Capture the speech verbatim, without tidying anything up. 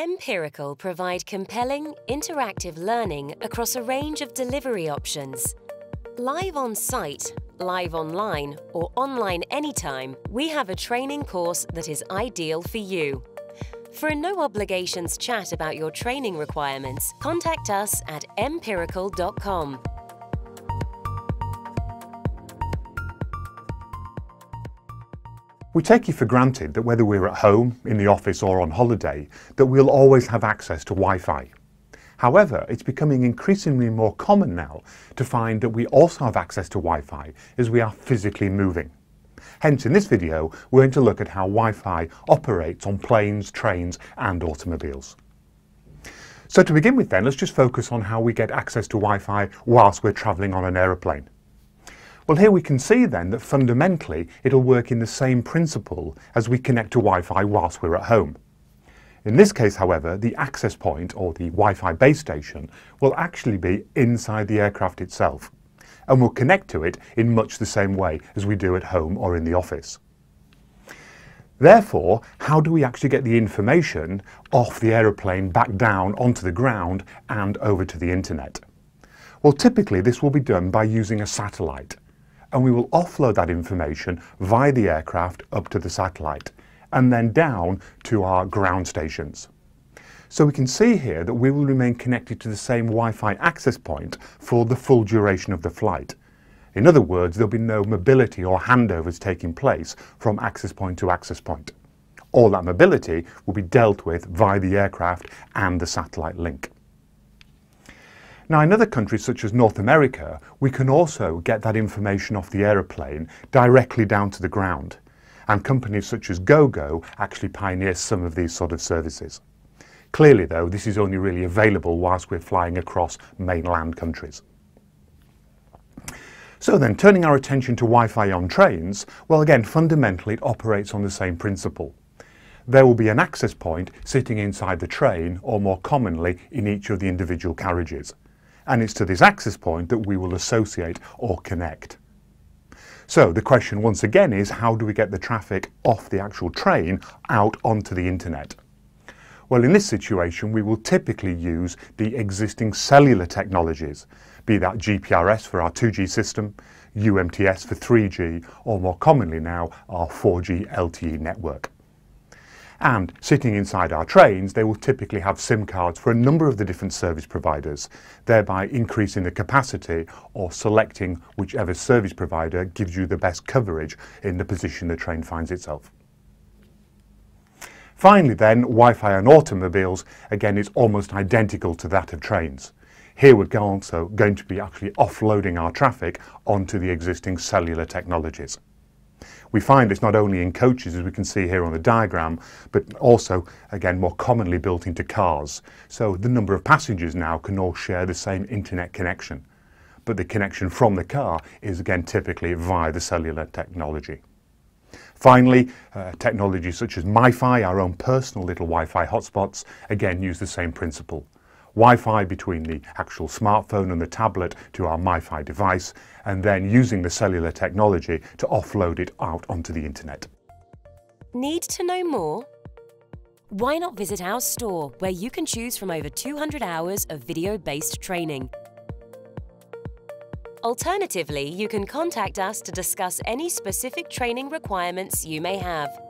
Mpirical provide compelling, interactive learning across a range of delivery options. Live on site, live online, or online anytime, we have a training course that is ideal for you. For a no-obligations chat about your training requirements, contact us at mpirical dot com. We take it for granted that whether we're at home, in the office or on holiday, that we'll always have access to Wi-Fi. However, it's becoming increasingly more common now to find that we also have access to Wi-Fi as we are physically moving. Hence, in this video, we're going to look at how Wi-Fi operates on planes, trains and automobiles. So to begin with then, let's just focus on how we get access to Wi-Fi whilst we're travelling on an aeroplane. Well, here we can see then that fundamentally it'll work in the same principle as we connect to Wi-Fi whilst we're at home. In this case, however, the access point or the Wi-Fi base station will actually be inside the aircraft itself, and we'll connect to it in much the same way as we do at home or in the office. Therefore, how do we actually get the information off the aeroplane back down onto the ground and over to the internet? Well, typically this will be done by using a satellite, and we will offload that information via the aircraft up to the satellite and then down to our ground stations. So we can see here that we will remain connected to the same Wi-Fi access point for the full duration of the flight. In other words, there'll be no mobility or handovers taking place from access point to access point. All that mobility will be dealt with via the aircraft and the satellite link. Now, in other countries such as North America, we can also get that information off the aeroplane directly down to the ground, and companies such as GoGo actually pioneer some of these sort of services. Clearly though, this is only really available whilst we're flying across mainland countries. So then, turning our attention to Wi-Fi on trains, well again, fundamentally it operates on the same principle. There will be an access point sitting inside the train, or more commonly in each of the individual carriages. And it's to this access point that we will associate or connect. So the question once again is, how do we get the traffic off the actual train out onto the internet? Well, in this situation we will typically use the existing cellular technologies, be that G P R S for our two G system, U M T S for three G, or more commonly now our four G L T E network. And sitting inside our trains, they will typically have SIM cards for a number of the different service providers, thereby increasing the capacity or selecting whichever service provider gives you the best coverage in the position the train finds itself. Finally then, Wi-Fi on automobiles, again, is almost identical to that of trains. Here we're also going to be actually offloading our traffic onto the existing cellular technologies. We find this not only in coaches, as we can see here on the diagram, but also, again, more commonly built into cars. So the number of passengers now can all share the same internet connection, but the connection from the car is again typically via the cellular technology. Finally, uh, technologies such as MiFi, our own personal little Wi-Fi hotspots, again use the same principle. Wi-Fi between the actual smartphone and the tablet to our MiFi device, and then using the cellular technology to offload it out onto the internet. Need to know more? Why not visit our store, where you can choose from over two hundred hours of video-based training. Alternatively, you can contact us to discuss any specific training requirements you may have.